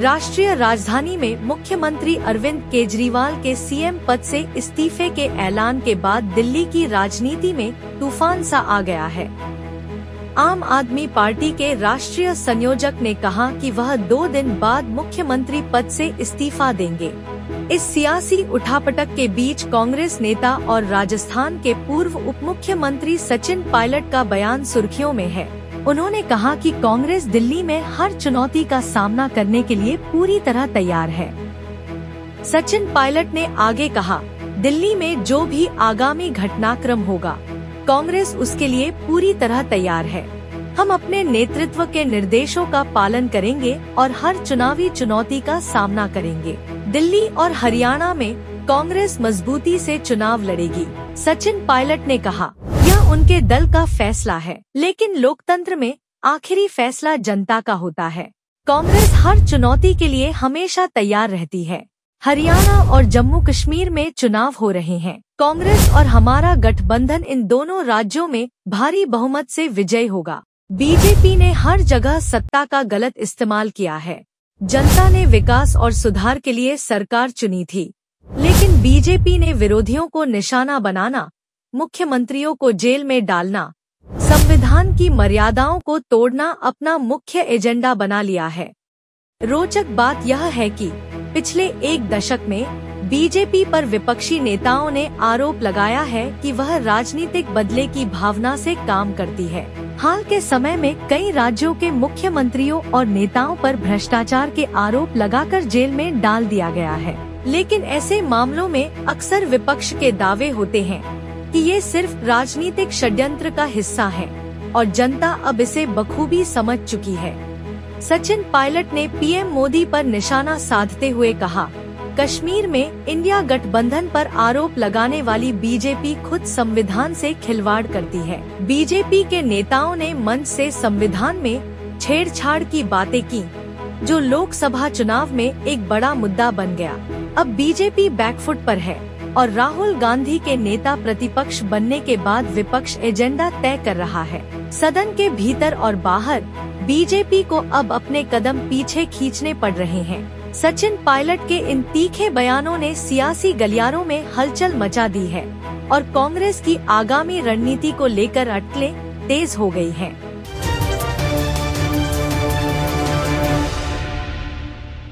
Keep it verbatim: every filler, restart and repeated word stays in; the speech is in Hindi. राष्ट्रीय राजधानी में मुख्यमंत्री अरविंद केजरीवाल के सीएम पद से इस्तीफे के ऐलान के बाद दिल्ली की राजनीति में तूफान सा आ गया है। आम आदमी पार्टी के राष्ट्रीय संयोजक ने कहा कि वह दो दिन बाद मुख्यमंत्री पद से इस्तीफा देंगे। इस सियासी उठापटक के बीच कांग्रेस नेता और राजस्थान के पूर्व उप मुख्यमंत्री सचिन पायलट का बयान सुर्खियों में है। उन्होंने कहा कि कांग्रेस दिल्ली में हर चुनौती का सामना करने के लिए पूरी तरह तैयार है। सचिन पायलट ने आगे कहा, दिल्ली में जो भी आगामी घटनाक्रम होगा, कांग्रेस उसके लिए पूरी तरह तैयार है। हम अपने नेतृत्व के निर्देशों का पालन करेंगे और हर चुनावी चुनौती का सामना करेंगे। दिल्ली और हरियाणा में कांग्रेस मजबूती से चुनाव लड़ेगी, सचिन पायलट ने कहा। यह उनके दल का फैसला है, लेकिन लोकतंत्र में आखिरी फैसला जनता का होता है। कांग्रेस हर चुनौती के लिए हमेशा तैयार रहती है। हरियाणा और जम्मू कश्मीर में चुनाव हो रहे हैं। कांग्रेस और हमारा गठबंधन इन दोनों राज्यों में भारी बहुमत से विजयी होगा। बीजेपी ने हर जगह सत्ता का गलत इस्तेमाल किया है। जनता ने विकास और सुधार के लिए सरकार चुनी थी, लेकिन बीजेपी ने विरोधियों को निशाना बनाना, मुख्यमंत्रियों को जेल में डालना, संविधान की मर्यादाओं को तोड़ना अपना मुख्य एजेंडा बना लिया है। रोचक बात यह है कि पिछले एक दशक में बीजेपी पर विपक्षी नेताओं ने आरोप लगाया है कि वह राजनीतिक बदले की भावना से काम करती है। हाल के समय में कई राज्यों के मुख्यमंत्रियों और नेताओं पर भ्रष्टाचार के आरोप लगाकर जेल में डाल दिया गया है, लेकिन ऐसे मामलों में अक्सर विपक्ष के दावे होते हैं कि ये सिर्फ राजनीतिक षड्यंत्र का हिस्सा है और जनता अब इसे बखूबी समझ चुकी है। सचिन पायलट ने पीएम मोदी पर निशाना साधते हुए कहा, कश्मीर में इंडिया गठबंधन पर आरोप लगाने वाली बीजेपी खुद संविधान से खिलवाड़ करती है। बीजेपी के नेताओं ने मंच से संविधान में छेड़छाड़ की बातें की, जो लोकसभा चुनाव में एक बड़ा मुद्दा बन गया। अब बीजेपी बैकफुट पर है और राहुल गांधी के नेता प्रतिपक्ष बनने के बाद विपक्ष एजेंडा तय कर रहा है। सदन के भीतर और बाहर बीजेपी को अब अपने कदम पीछे खींचने पड़ रहे हैं। सचिन पायलट के इन तीखे बयानों ने सियासी गलियारों में हलचल मचा दी है और कांग्रेस की आगामी रणनीति को लेकर अटकलें तेज हो गई हैं।